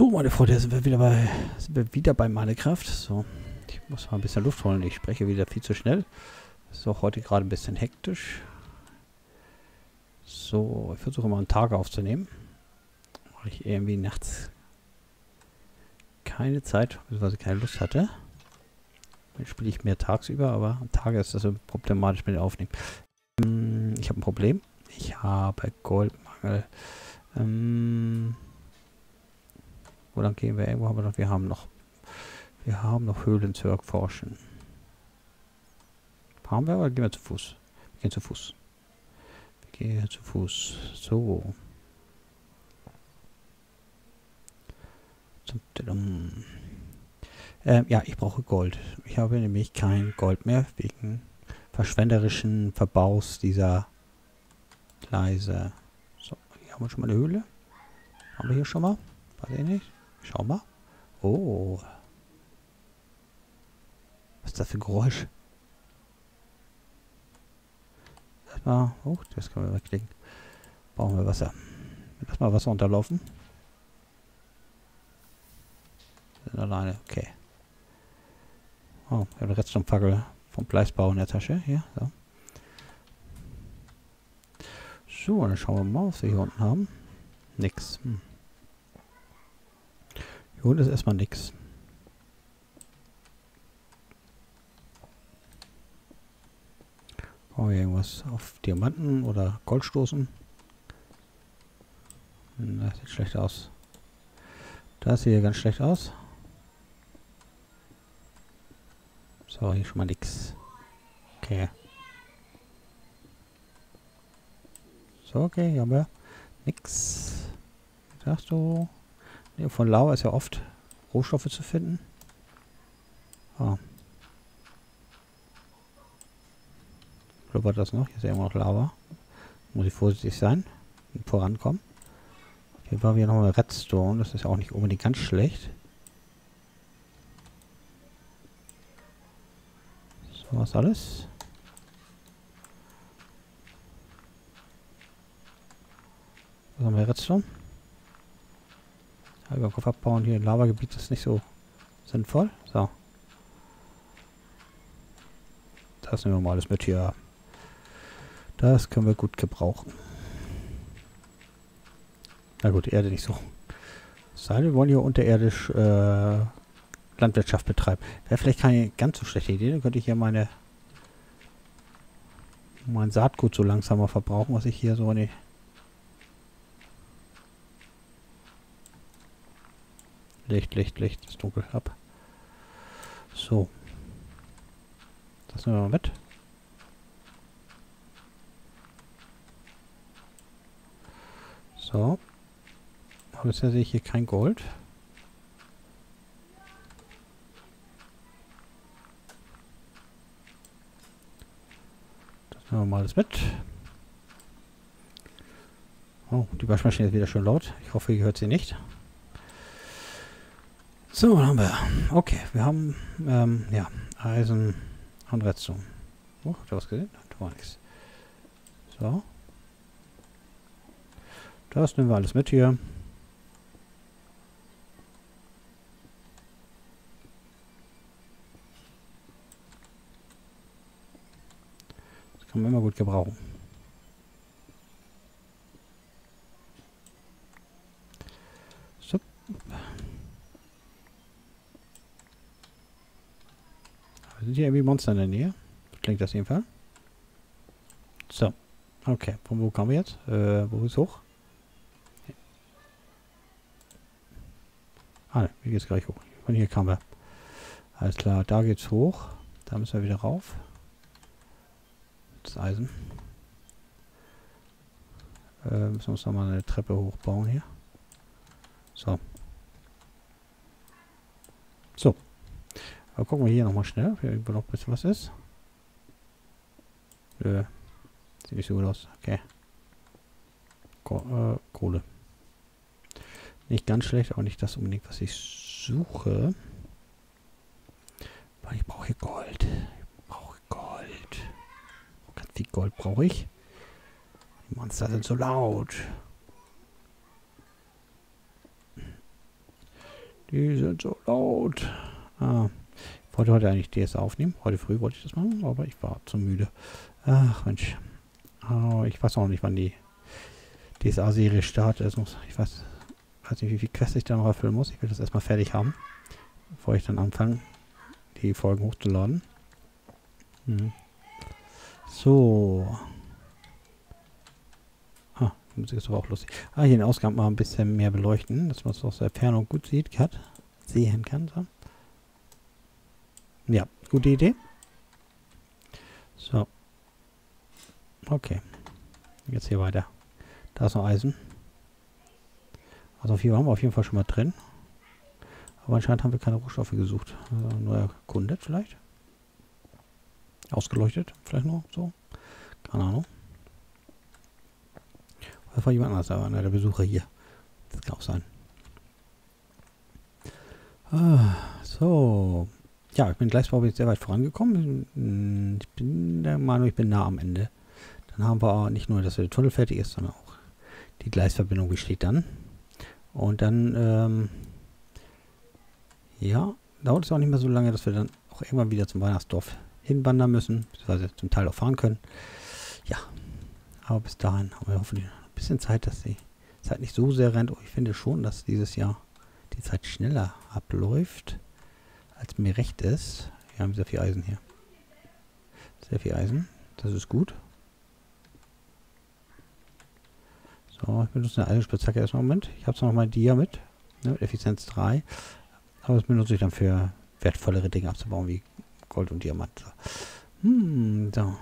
So, meine Freunde, sind wir wieder bei Minecraft. So, ich muss mal ein bisschen Luft holen. Ich spreche wieder viel zu schnell. Ist auch heute gerade ein bisschen hektisch. So, ich versuche mal einen Tag aufzunehmen. Weil ich irgendwie nachts keine Zeit, beziehungsweise keine Lust hatte. Dann spiele ich mehr tagsüber, aber am Tage ist das so problematisch mit dem Aufnehmen. Ich habe ein Problem. Ich habe Goldmangel. Wo dann gehen wir? Irgendwo haben wir noch. Wir haben noch Höhlen zu erforschen. Haben wir, oder gehen wir zu Fuß? Wir gehen zu Fuß. Wir gehen zu Fuß. So. Ja, ich brauche Gold. Ich habe nämlich kein Gold mehr wegen verschwenderischen Verbaus dieser Gleise. So, hier haben wir schon mal eine Höhle. Haben wir hier schon mal? Weiß ich nicht. Schau mal. Oh. Was ist das für ein Geräusch? Erstmal. Oh, das können wir wegklicken. Brauchen wir Wasser. Lass mal Wasser unterlaufen. Sind alleine. Okay. Oh, wir haben eine Redstone-Fackel vom Gleisbau in der Tasche. Hier. So. So, dann schauen wir mal, was wir hier unten haben. Nix. Hm. Hier unten ist erstmal nix. Brauchen wir irgendwas auf Diamanten oder Gold stoßen? Das sieht schlecht aus. Das sieht hier ganz schlecht aus. So, hier schon mal nix. Okay. So, okay, hier haben wir nix. Sagst du? Nee, von Lava ist ja oft Rohstoffe zu finden. Ah. Blubbert das noch? Hier ist ja immer noch Lava. Muss ich vorsichtig sein und vorankommen. Hier war wir nochmal Redstone, das ist ja auch nicht unbedingt ganz schlecht. So was alles. Was haben wir Redstone? Über den Kopf abbauen hier im Lavagebiet ist nicht so sinnvoll. So. Das nehmen wir mal alles mit hier. Das können wir gut gebrauchen. Na gut, Erde nicht so. Sei, wir wollen hier unterirdisch Landwirtschaft betreiben. Wäre vielleicht keine ganz so schlechte Idee. Dann könnte ich hier mein Saatgut so langsamer verbrauchen, was ich hier so nicht. Licht, ist dunkel ab. So. Das nehmen wir mal mit. So. Aber bisher sehe ich hier kein Gold. Das nehmen wir mal alles mit. Oh, die Waschmaschine ist wieder schön laut. Ich hoffe, ihr hört sie nicht. So, dann haben wir. Okay, wir haben ja, Eisen und Redstone. Oh, habt ihr was gesehen? Nein, da war nichts. So. Das nehmen wir alles mit hier. Das kann man immer gut gebrauchen. So. Sind hier irgendwie Monster in der Nähe? Klingt das jedenfalls. So. Okay. Von wo kommen wir jetzt? Wo ist hoch? Okay. Ah, ne. Hier geht's gleich hoch. Von hier kamen wir. Alles klar. Da geht's hoch. Da müssen wir wieder rauf. Das Eisen. Müssen wir uns nochmal eine Treppe hochbauen hier. So. So. Aber gucken wir hier nochmal schnell, ob hier irgendwo noch ein bisschen was ist. Nö. Sieht nicht so gut aus. Okay. Kohle. Nicht ganz schlecht, aber nicht das unbedingt, was ich suche. Weil ich brauche Gold. Ich brauche Gold. Ganz viel Gold brauche ich. Die Monster sind so laut. Die sind so laut. Ich wollte heute eigentlich DSA aufnehmen. Heute früh wollte ich das machen, aber ich war zu müde. Ach Mensch. Oh, ich weiß auch nicht, wann die DSA-Serie startet. Ich weiß nicht, wie viel Quest ich da noch erfüllen muss. Ich will das erstmal fertig haben, bevor ich dann anfange, die Folgen hochzuladen. So. Ah, die Musik ist aber auch lustig. Ah, hier den Ausgang mal ein bisschen mehr beleuchten, dass man es aus der Ferne gut sehen kann. So. Ja, gute Idee. So. Okay. Jetzt hier weiter. Da ist noch Eisen. Also viel haben wir auf jeden Fall schon mal drin. Aber anscheinend haben wir keine Rohstoffe gesucht. Also nur erkundet vielleicht. Ausgeleuchtet vielleicht noch so. Keine Ahnung. Oder war jemand anders, aber einer der Besucher hier. Das kann auch sein. Ah, so. Ja, ich bin gleich jetzt sehr weit vorangekommen. Ich bin der Meinung, ich bin nah am Ende. Dann haben wir auch nicht nur, dass der Tunnel fertig ist, sondern auch die Gleisverbindung besteht dann. Und dann, ja, dauert es auch nicht mehr so lange, dass wir dann auch irgendwann wieder zum Weihnachtsdorf hinwandern müssen, beziehungsweise zum Teil auch fahren können. Ja, aber bis dahin haben wir hoffentlich ein bisschen Zeit, dass die Zeit nicht so sehr rennt. Oh, ich finde schon, dass dieses Jahr die Zeit schneller abläuft, als mir recht ist. Wir haben sehr viel Eisen hier. Sehr viel Eisen, das ist gut. So, ich benutze eine Eisenspitzhacke erstmal im Moment. Ich habe zwar noch mal die hier mit, ne, mit Effizienz 3, aber das benutze ich dann für wertvollere Dinge abzubauen, wie Gold und Diamant. Hm, so.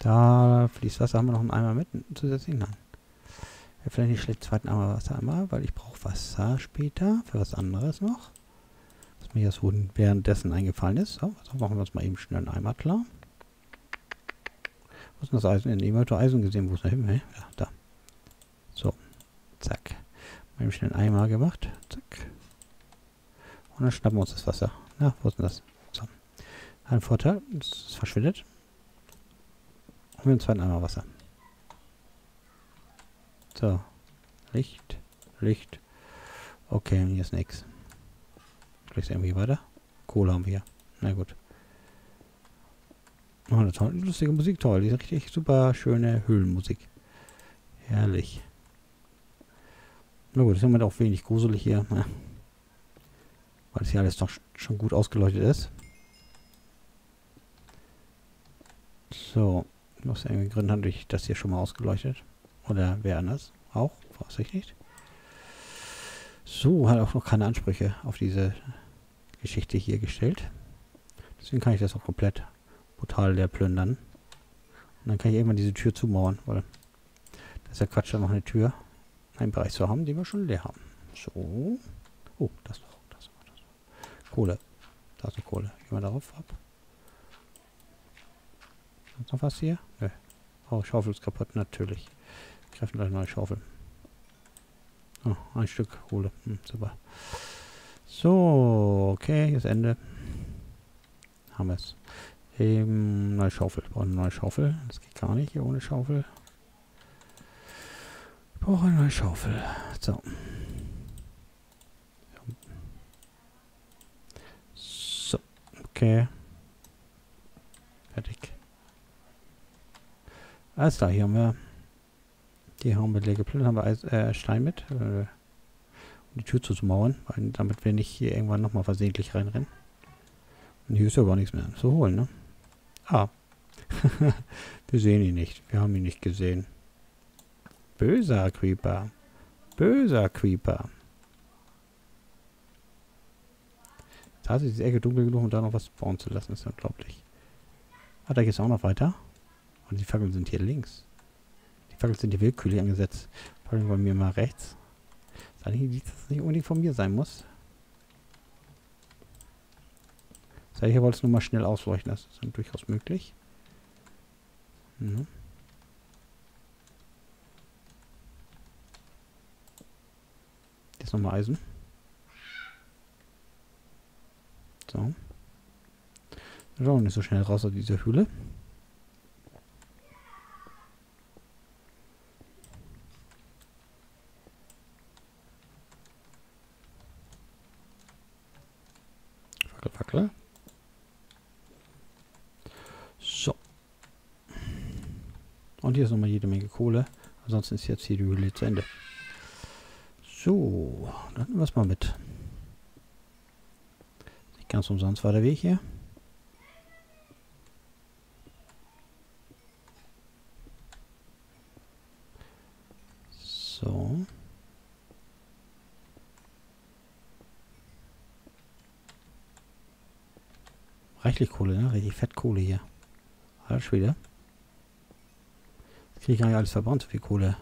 Da fließt Wasser. Haben wir noch einen Eimer mit zusätzlich? Neinen. Wäre vielleicht nicht schlecht, zweiten Eimer Wasser einmal, weil ich brauche Wasser später für was anderes noch. Was mir jetzt währenddessen eingefallen ist. So, also machen wir uns mal eben schnell einen Eimer klar. Wo ist denn das Eisen? Ich habe Eisen gesehen. Wo ist da hin? Ja, da. So, zack. Mal eben schnell einen Eimer gemacht. Zack. Und dann schnappen wir uns das Wasser. Na, wo ist denn das? So. Ein Vorteil, es verschwindet. Und wir haben zweiten Eimer Wasser. So. Licht. Licht. Okay, hier ist nichts. Kriegst du irgendwie weiter? Kohle haben wir hier. Na gut. Oh, eine tolle, lustige Musik. Toll. Diese richtig super schöne Höhlenmusik. Herrlich. Na gut, das ist immer auch wenig gruselig hier. Ja. Weil es hier alles doch schon gut ausgeleuchtet ist. So. Aus irgendeinem Grund hatte ich das hier schon mal ausgeleuchtet. Oder wer anders auch. Vorsichtig. So, hat auch noch keine Ansprüche auf diese Geschichte hier gestellt. Deswegen kann ich das auch komplett brutal leer plündern. Und dann kann ich irgendwann diese Tür zumauern, weil das ist ja Quatsch, da noch eine Tür, einen Bereich zu haben, den wir schon leer haben. So. Oh, das noch. Das noch, das noch. Kohle. Da ist eine Kohle. Gehen wir darauf ab. Sonst noch was hier? Nö. Oh, Schaufel ist kaputt, natürlich. Wir greifen gleich neue Schaufel. Oh, ein Stück Kohle. Hm, super. So, okay, jetzt Ende. Haben wir es. Neue Schaufel. Ich brauche eine neue Schaufel. Das geht gar nicht hier ohne Schaufel. Ich brauche eine neue Schaufel. So. So. Okay. Fertig. Alles klar, hier haben wir. Die haben wir leer geplündert. Haben wir Stein mit. Um die Tür zuzumauern. Damit wir nicht hier irgendwann nochmal versehentlich reinrennen. Und hier ist ja gar nichts mehr zu holen, ne? Ah. Wir sehen ihn nicht. Wir haben ihn nicht gesehen. Böser Creeper. Böser Creeper. Da ist die Ecke dunkel genug, um da noch was bauen zu lassen. Das ist unglaublich. Ah, da geht es auch noch weiter. Und die Fackeln sind hier links. Die Fackeln sind hier willkürlich angesetzt. Fackeln bei mir mal rechts. Das ist eigentlich, dass es nicht unbedingt von mir sein muss. Das heißt, hier wollte es nur mal schnell ausleuchten. Das ist dann durchaus möglich. Mhm. Jetzt nochmal Eisen. So. Das ist auch nicht so schnell raus aus dieser Höhle. Wackel, wackel. So. Und hier ist nochmal jede Menge Kohle. Ansonsten ist jetzt hier die Höhle zu Ende. So, dann nehmen wir es mal mit. Nicht ganz umsonst war der Weg hier. So. Reichlich Kohle, ne? Richtig fett Kohle hier. Alles wieder. Jetzt kriege ich gar nicht alles verbrannt, so viel Kohle.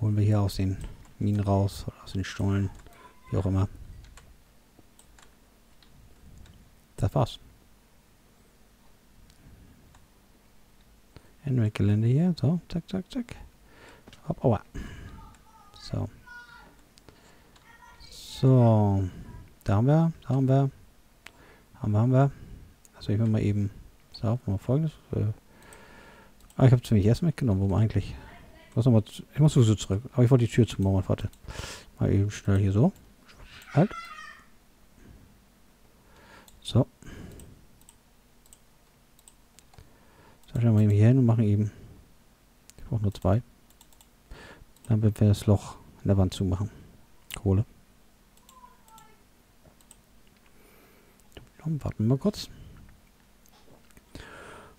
Holen wir hier aus den Minen raus, oder aus den Stollen, wie auch immer. Das war's. Endweggelände hier, so, zack, zack, zack. Hopp, aua. So. So. Da haben wir, da haben wir. Haben wir. Also ich will mal eben, so, mal folgendes. Ich habe ziemlich erst mitgenommen, warum eigentlich? Ich muss sowieso zurück, aber ich wollte die Tür zumachen, warte. Mal eben schnell hier so. Halt. So. So, schauen wir eben hier hin und machen eben. Ich brauche nur zwei. Dann werden wir das Loch in der Wand zumachen. Kohle. Warten wir mal kurz.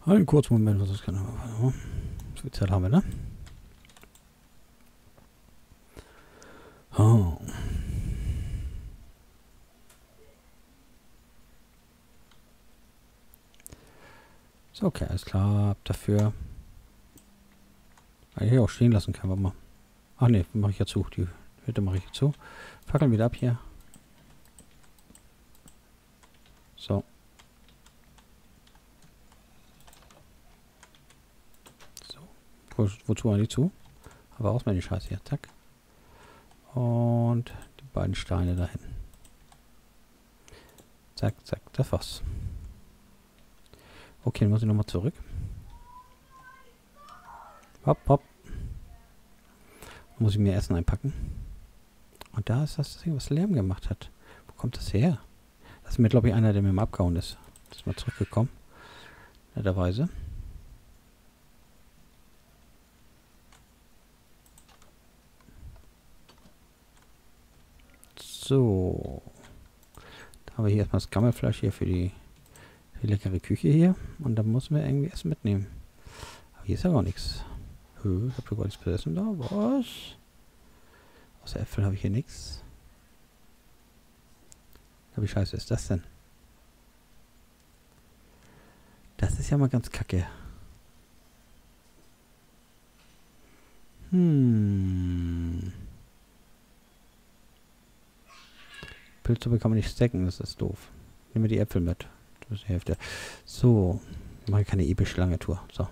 Einen kurzen Moment, was das kann. So viel Zeit haben wir, ne? Oh. So, okay, alles klar. Dafür. Weil ich hier auch stehen lassen kann, warte mal. Ach ne, mache ich ja zu. Die Hütte mache ich jetzt zu. Fackeln wieder ab hier. So. So. Wozu eigentlich zu? Aber aus meine Scheiße hier. Zack. Und die beiden Steine dahin. Zack, zack. Das war's. Okay, dann muss ich nochmal zurück. Hopp, hopp. Dann muss ich mir Essen einpacken. Und da ist das Ding, was Lärm gemacht hat. Wo kommt das her? Das ist mir, glaube ich, einer, der mit dem abgehauen ist. Das ist mal zurückgekommen. Netterweise. So. Da haben wir hier erstmal das Gammelfleisch hier für die leckere Küche hier. Und dann müssen wir irgendwie Essen mitnehmen. Aber hier ist ja gar nichts. Ich habe sogar nichts besessen da. Was? Außer Äpfel habe ich hier nichts. Wie scheiße ist das denn? Das ist ja mal ganz kacke. Pilzsuppe kann man nicht stacken, das ist doof. Nehmen wir die Äpfel mit. Das ist die Hälfte. So. Wir machen keine episch lange Tour. So.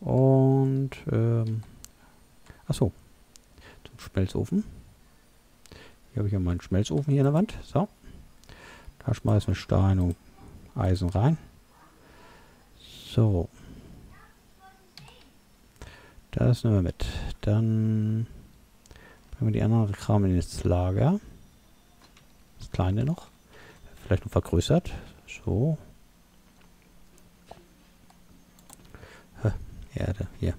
Und, achso. Zum Schmelzofen. Hier habe ich ja meinen Schmelzofen hier in der Wand. So. Da schmeißen wir Stein und Eisen rein. So. Das nehmen wir mit. Dann bringen wir die anderen Kram in das Lager. Das kleine noch. Vielleicht noch vergrößert. So. Erde. Hier.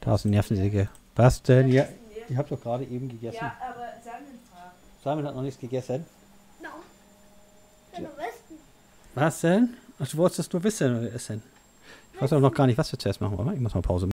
Da ist eine Nervensäge. Was denn? Ja. Ich habe doch gerade eben gegessen. Ja, aber Samuel fragt. Samuel hat noch nichts gegessen. Nein. Ich will nur wissen. Was denn? Ach, du wolltest das nur wissen oder essen? Ich weiß auch noch gar nicht, was wir zuerst machen wollen. Ich muss mal Pause machen.